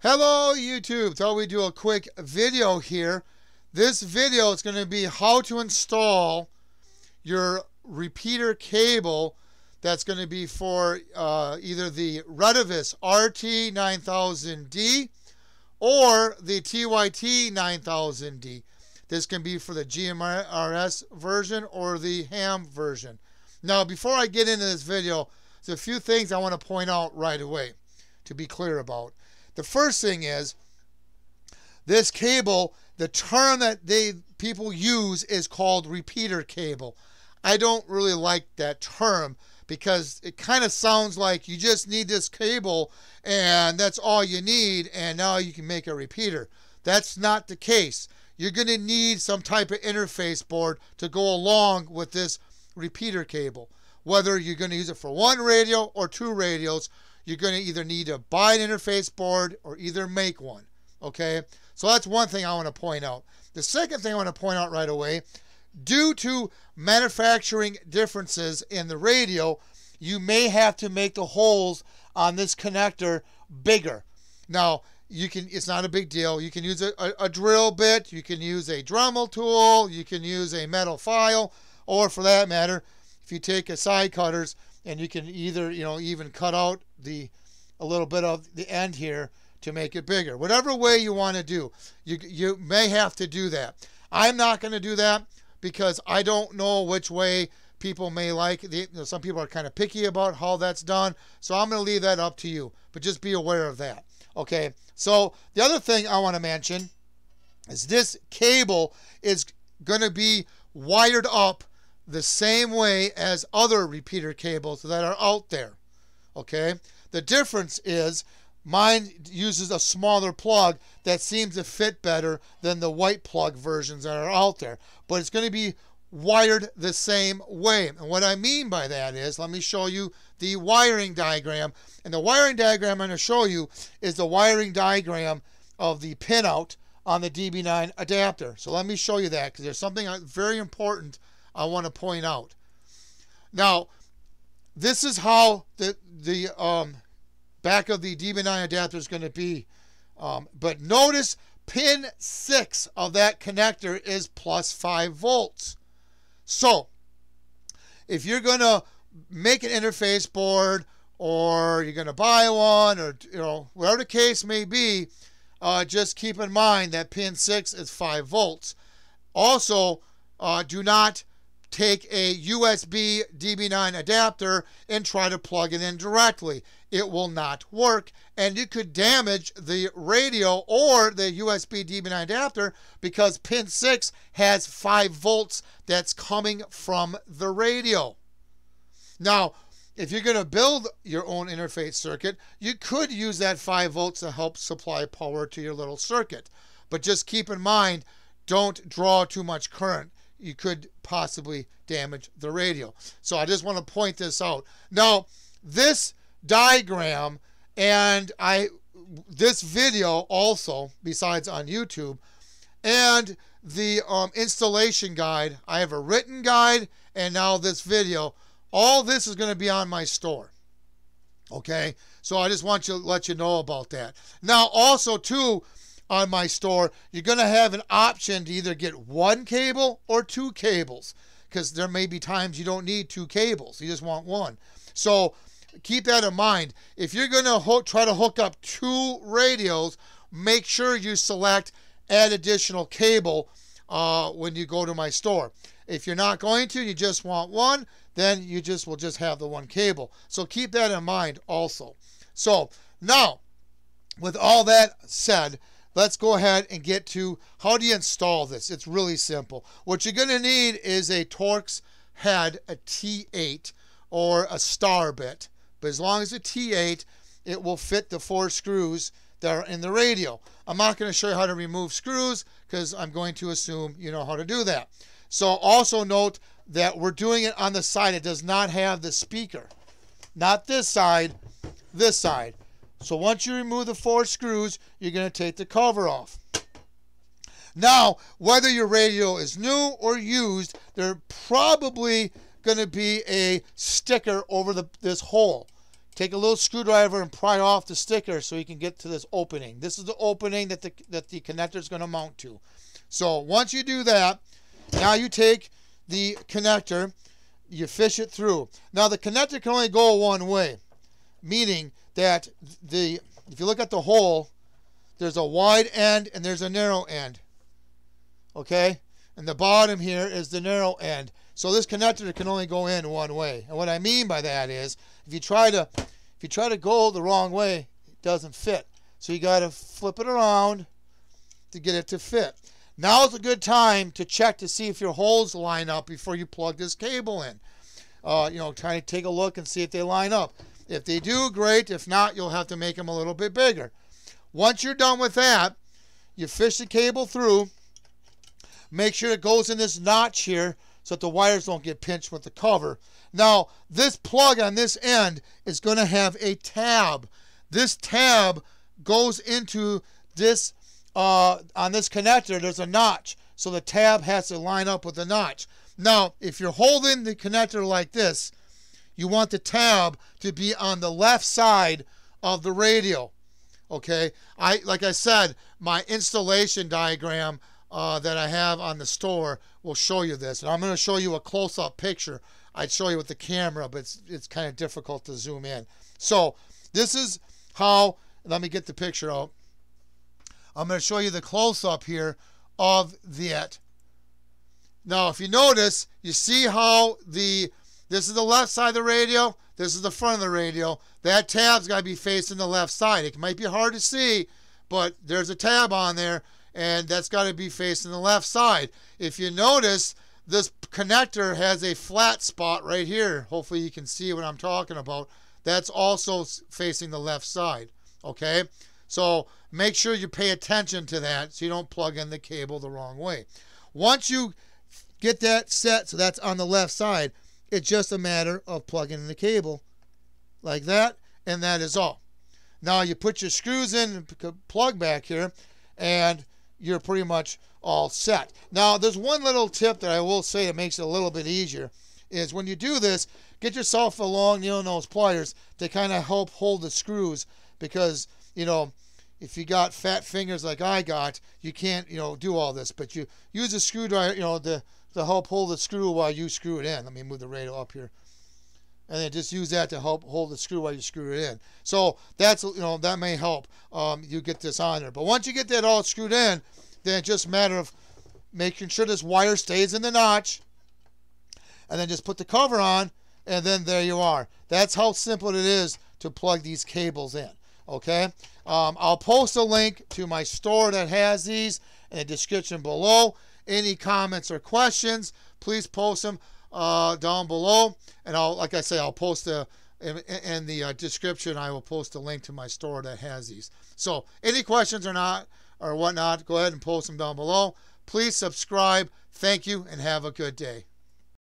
Hello YouTube, thought we'd do a quick video here. This video is going to be how to install your repeater cable that's going to be for either the Retevis RT 9000 D or the TYT 9000 D. This can be for the GMRS version or the ham version. Now before I get into this video, there's a few things I want to point out right away to be clear about. The first thing is this cable, the term that people use is called repeater cable. I don't really like that term because it kind of sounds like you just need this cable and that's all you need and now you can make a repeater. That's not the case. You're going to need some type of interface board to go along with this repeater cable. Whether you're going to use it for one radio or two radios, you're going to either need to buy an interface board or either make one. Okay, so that's one thing I want to point out. The second thing I want to point out right away, due to manufacturing differences in the radio, you may have to make the holes on this connector bigger. Now, you can, it's not a big deal. You can use a drill bit, you can use a Dremel tool, you can use a metal file, or for that matter, if you take a side cutters, and you can either, you know, even cut out a little bit of the end here to make it bigger. Whatever way you want to do, you may have to do that. I'm not going to do that because I don't know which way people may like. Some people are kind of picky about how that's done. So I'm going to leave that up to you. But just be aware of that. Okay. So the other thing I want to mention is this cable is going to be wired up the same way as other repeater cables that are out there. Okay, the difference is mine uses a smaller plug that seems to fit better than the white plug versions that are out there, but it's going to be wired the same way. And what I mean by that is, let me show you the wiring diagram, and the wiring diagram I'm going to show you is the wiring diagram of the pinout on the DB9 adapter. So let me show you that, because there's something very important I want to point out. Now, this is how the back of the DB9 adapter is going to be. But notice pin 6 of that connector is plus 5 volts. So, if you're going to make an interface board or you're going to buy one, or you know, whatever the case may be, just keep in mind that pin 6 is 5 volts. Also, do not take a USB DB9 adapter and try to plug it in directly. It will not work, and you could damage the radio or the USB DB9 adapter because pin 6 has 5 volts that's coming from the radio. Now, if you're going to build your own interface circuit, you could use that 5 volts to help supply power to your little circuit. But just keep in mind, don't draw too much current. You could possibly damage the radio. So I just want to point this out. Now, this diagram and this video also, besides on YouTube, and the installation guide, I have a written guide and now this video, all this is going to be on my store. Okay, so I just want to let you know about that. Now also too, on my store, you're going to have an option to either get one cable or two cables, because there may be times you don't need two cables, you just want one. So keep that in mind. If you're going to try to hook up two radios, make sure you select add additional cable when you go to my store. If you're not going to, you just want one, then you just will just have the one cable. So keep that in mind also. So now, with all that said, let's go ahead and get to how do you install this. It's really simple. What you're going to need is a Torx head, a T8 or a star bit, but as long as a T8, it will fit the 4 screws that are in the radio. I'm not going to show you how to remove screws because I'm going to assume you know how to do that. So also note that we're doing it on the side. It does not have the speaker. Not this side, this side. So once you remove the 4 screws, you're going to take the cover off. Now, whether your radio is new or used, there's probably going to be a sticker over this hole. Take a little screwdriver and pry off the sticker so you can get to this opening. This is the opening that the connector is going to mount to. So once you do that, now you take the connector, you fish it through. Now the connector can only go one way, meaning that if you look at the hole, there's a wide end and there's a narrow end. Okay? And the bottom here is the narrow end. So this connector can only go in one way. And what I mean by that is if you try to go the wrong way, it doesn't fit. So you got to flip it around to get it to fit. Now's a good time to check to see if your holes line up before you plug this cable in. You know, try to take a look and see if they line up. If they do, great. If not, you'll have to make them a little bit bigger. Once you're done with that, you fish the cable through. Make sure it goes in this notch here so that the wires don't get pinched with the cover. Now, this plug on this end is going to have a tab. This tab goes into this, on this connector, there's a notch. So the tab has to line up with the notch. Now, if you're holding the connector like this, you want the tab to be on the left side of the radio. Okay? Like I said, my installation diagram that I have on the store will show you this, and I'm going to show you a close-up picture. I'd show you with the camera, but it's kind of difficult to zoom in. So this is how, let me get the picture out. I'm going to show you the close-up here of it. Now if you notice, you see how this is the left side of the radio, this is the front of the radio. That tab's got to be facing the left side. It might be hard to see, but there's a tab on there, and that's got to be facing the left side. If you notice, this connector has a flat spot right here. Hopefully you can see what I'm talking about. That's also facing the left side. Okay? So make sure you pay attention to that so you don't plug in the cable the wrong way. Once you get that set so that's on the left side, it's just a matter of plugging in the cable like that, and that is all. Now you put your screws in and plug back here, and you're pretty much all set. Now there's one little tip that I will say that makes it a little bit easier is when you do this, get yourself a long needle-nose pliers to kind of help hold the screws, because you know, if you got fat fingers like I got, you can't, you know, do all this, but you use a screwdriver, you know, to help hold the screw while you screw it in. Let me move the radio up here, and then just use that to help hold the screw while you screw it in. So that's, you know, that may help you get this on there. But once you get that all screwed in, then it's just a matter of making sure this wire stays in the notch, and then just put the cover on, and then there you are. That's how simple it is to plug these cables in. Okay? I'll post a link to my store that has these in the description below. Any comments or questions, please post them down below, and I'll post in the description. I will post a link to my store that has these. So any questions or whatnot, go ahead and post them down below. Please subscribe. Thank you, and have a good day.